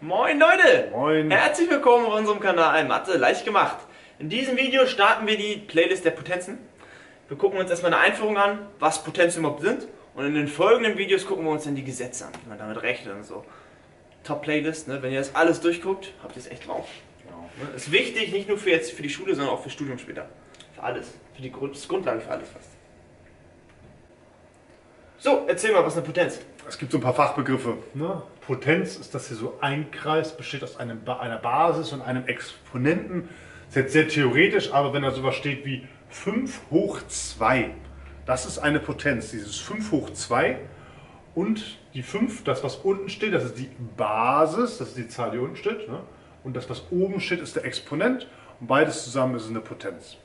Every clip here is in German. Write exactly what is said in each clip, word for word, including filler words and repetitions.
Moin Leute! Moin! Herzlich willkommen auf unserem Kanal Mathe leicht gemacht. In diesem Video starten wir die Playlist der Potenzen. Wir gucken uns erstmal eine Einführung an, was Potenzen überhaupt sind. Und in den folgenden Videos gucken wir uns dann die Gesetze an, wie man damit rechnet und so. Top Playlist, ne? Wenn ihr das alles durchguckt, habt ihr es echt drauf. Genau. Ne? Ist wichtig, nicht nur für jetzt für die Schule, sondern auch fürs Studium später. Für alles. Für die Grund das Grundlage für alles fast. So, erzähl mal, was ist eine Potenz? Es gibt so ein paar Fachbegriffe. Ne? Potenz ist, dass hier so ein Kreis besteht aus einem ba einer Basis und einem Exponenten. Das ist jetzt sehr theoretisch, aber wenn da sowas steht wie fünf hoch zwei, das ist eine Potenz. Dieses fünf hoch zwei und die fünf, das was unten steht, das ist die Basis, das ist die Zahl, die unten steht. Ne? Und das was oben steht, ist der Exponent. Und beides zusammen ist eine Potenz.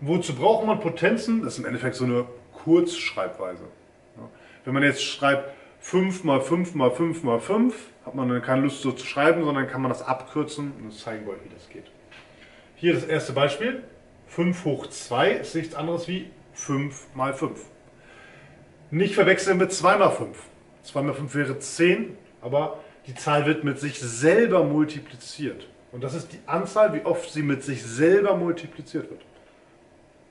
Und wozu braucht man Potenzen? Das ist im Endeffekt so eine Kurzschreibweise. Wenn man jetzt schreibt fünf mal fünf mal fünf mal fünf, hat man dann keine Lust so zu schreiben, sondern kann man das abkürzen und uns zeigen wollen, wie das geht. Hier das erste Beispiel. fünf hoch zwei ist nichts anderes wie fünf mal fünf. Nicht verwechseln mit zwei mal fünf. zwei mal fünf wäre zehn, aber die Zahl wird mit sich selber multipliziert. Und das ist die Anzahl, wie oft sie mit sich selber multipliziert wird.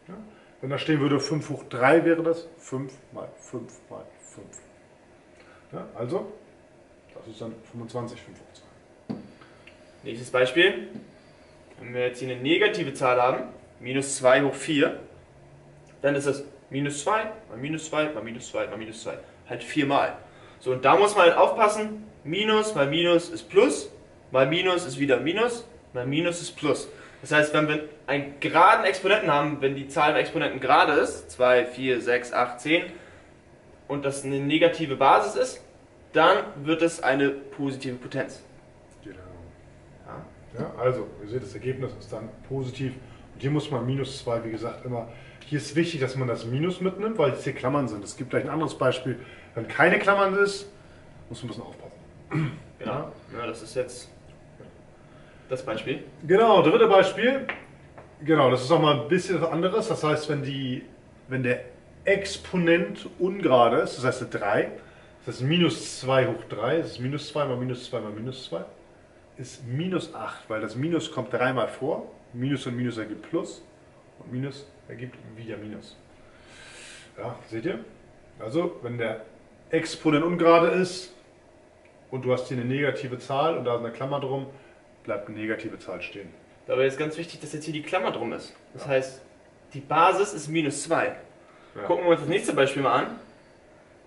Ja? Wenn da stehen würde fünf hoch drei, wäre das fünf mal fünf mal fünf. Ja, also, das ist dann fünfundzwanzig, fünf hoch zwei. Nächstes Beispiel. Wenn wir jetzt hier eine negative Zahl haben, minus zwei hoch vier, dann ist das minus zwei mal minus zwei mal minus zwei mal minus zwei. Halt viermal. So, und da muss man halt aufpassen, minus mal minus ist plus, mal minus ist wieder minus, mal minus ist plus. Das heißt, wenn wir einen geraden Exponenten haben, wenn die Zahl der Exponenten gerade ist, zwei, vier, sechs, acht, zehn, und das eine negative Basis ist, dann wird es eine positive Potenz. Genau. Ja. Ja, also, ihr seht, das Ergebnis ist dann positiv. Und hier muss man minus zwei, wie gesagt, immer. Hier ist wichtig, dass man das Minus mitnimmt, weil es hier Klammern sind. Es gibt gleich ein anderes Beispiel. Wenn keine Klammern ist, muss man ein bisschen aufpassen. Genau. Ja. Ja, das ist jetzt das Beispiel. Genau, dritte Beispiel. Genau, das ist auch mal ein bisschen was anderes. Das heißt, wenn, die, wenn der Exponent ungerade ist, das heißt eine drei, das heißt minus zwei hoch drei, das ist minus zwei mal minus zwei mal minus zwei, ist minus acht, weil das Minus kommt dreimal vor. Minus und Minus ergibt Plus und Minus ergibt wieder Minus. Ja, seht ihr? Also, wenn der Exponent ungerade ist und du hast hier eine negative Zahl und da ist eine Klammer drum, bleibt eine negative Zahl stehen. Dabei ist ganz wichtig, dass jetzt hier die Klammer drum ist. Das ja. heißt, die Basis ist minus zwei. Ja. Gucken wir uns das nächste Beispiel mal an.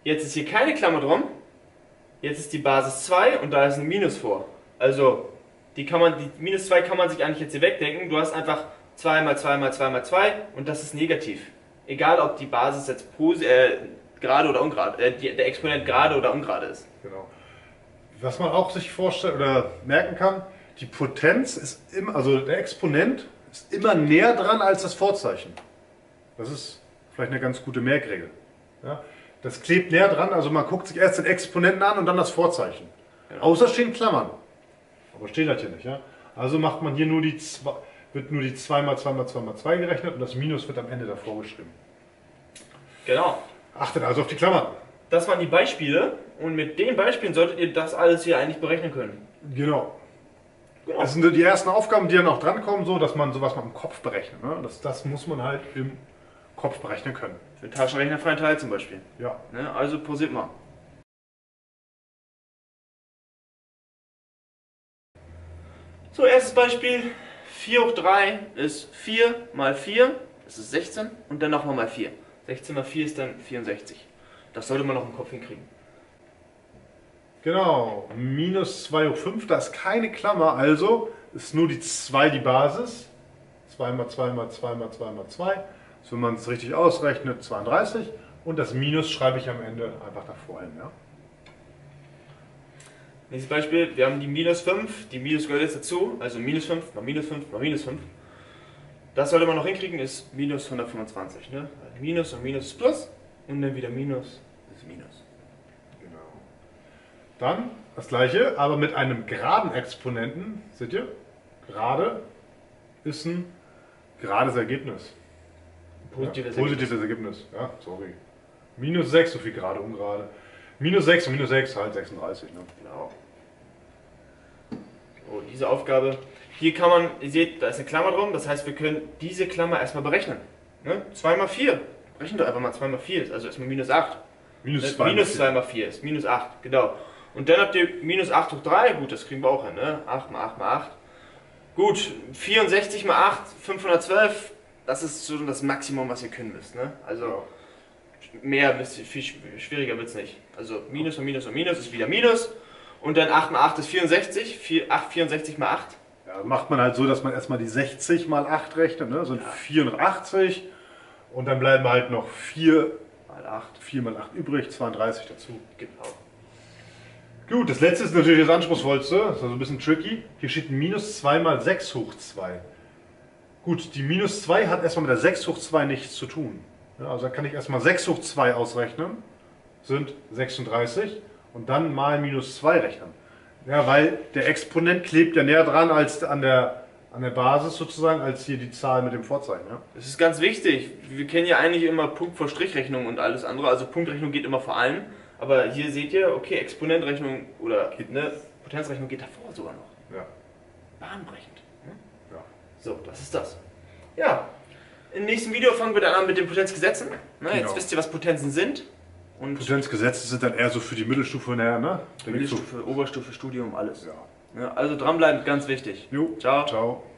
Jetzt ist hier keine Klammer drum. Jetzt ist die Basis zwei und da ist ein Minus vor. Also, die, kann man, die minus zwei kann man sich eigentlich jetzt hier wegdenken. Du hast einfach zwei mal zwei mal zwei mal zwei und das ist negativ. Egal, ob die Basis jetzt äh, gerade oder ungerade, äh, der Exponent gerade oder ungerade ist. Genau. Was man auch sich vorstellen oder merken kann, die Potenz ist immer, also der Exponent ist immer näher dran als das Vorzeichen. Das ist vielleicht eine ganz gute Merkregel. Ja? Das klebt näher dran, also man guckt sich erst den Exponenten an und dann das Vorzeichen. Genau. Außer stehen Klammern. Aber steht das hier nicht. Ja? Also macht man hier nur die zwei, wird nur die zwei mal zwei mal zwei mal zwei gerechnet und das Minus wird am Ende davor geschrieben. Genau. Achtet also auf die Klammern. Das waren die Beispiele und mit den Beispielen solltet ihr das alles hier eigentlich berechnen können. Genau. Genau. Das sind die ersten Aufgaben, die dann auch drankommen, so, dass man sowas mal im Kopf berechnet. Ne? Das, das muss man halt im Kopf berechnen können. Für den taschenrechnerfreien Teil zum Beispiel. Ja. Ne? Also pausiert mal. So, erstes Beispiel. vier hoch drei ist vier mal vier, das ist sechzehn. Und dann nochmal mal vier. sechzehn mal vier ist dann vierundsechzig. Das sollte man noch im Kopf hinkriegen. Genau, minus zwei hoch fünf, da ist keine Klammer, also ist nur die zwei die Basis. zwei mal zwei mal zwei mal zwei mal zwei. Also wenn man es richtig ausrechnet, zweiunddreißig. Und das Minus schreibe ich am Ende einfach davor hin. Ja? Nächstes Beispiel, wir haben die minus fünf, die Minus gehört jetzt dazu, also minus fünf mal minus fünf mal minus fünf. Das sollte man noch hinkriegen, ist minus hundertfünfundzwanzig. Ne? Minus und Minus ist Plus und dann wieder Minus ist Minus. Dann das gleiche, aber mit einem geraden Exponenten, seht ihr, gerade ist ein gerades Ergebnis. Positives, ja, positives Ergebnis. Ergebnis, ja, sorry. Minus sechs, so viel gerade, ungerade. Minus sechs und minus sechs, halt sechsunddreißig, ne? Genau. diese Aufgabe. Hier kann man, ihr seht, da ist eine Klammer drum, das heißt, wir können diese Klammer erstmal berechnen. Ne? zwei mal vier, rechnen doch einfach mal zwei mal vier, ist also erstmal minus acht. Minus, minus zwei mal vier ist minus acht, genau. Und dann habt ihr minus acht hoch drei, gut, das kriegen wir auch hin, ne? acht mal acht mal acht. Gut, vierundsechzig mal acht, fünfhundertzwölf, das ist so das Maximum, was ihr können müsst. Ne? Also ja. Mehr, bisschen, viel schwieriger wird es nicht. Also Minus und Minus und Minus ist wieder Minus. Und dann acht mal acht ist vierundsechzig, vierundsechzig mal acht. Ja, macht man halt so, dass man erstmal die sechzig mal acht rechnet, ne? Sind ja. vierhundertachtzig. Und dann bleiben halt noch vier mal acht. vier mal acht übrig, zweiunddreißig dazu. Genau. Gut, das letzte ist natürlich das anspruchsvollste, das ist also ein bisschen tricky. Hier steht minus zwei mal sechs hoch zwei. Gut, die minus zwei hat erstmal mit der sechs hoch zwei nichts zu tun. Ja, also da kann ich erstmal sechs hoch zwei ausrechnen, sind sechsunddreißig, und dann mal minus zwei rechnen. Ja, weil der Exponent klebt ja näher dran als an der, an der Basis sozusagen, als hier die Zahl mit dem Vorzeichen. Ja? Das ist ganz wichtig. Wir kennen ja eigentlich immer Punkt vor Strichrechnung und alles andere, also Punktrechnung geht immer vor allem. Aber hier seht ihr, okay, Exponentrechnung oder ne, Potenzrechnung geht davor sogar noch. Ja. Bahnbrechend. Ja. So, das ist das. Ja, im nächsten Video fangen wir dann an mit den Potenzgesetzen. Ne, genau. Jetzt wisst ihr, was Potenzen sind. Und Potenzgesetze sind dann eher so für die Mittelstufe nachher, ne? Mittelstufe, Oberstufe, Studium, alles. Ja. Ja, also dranbleiben, ganz wichtig. Jo. Ciao. Ciao.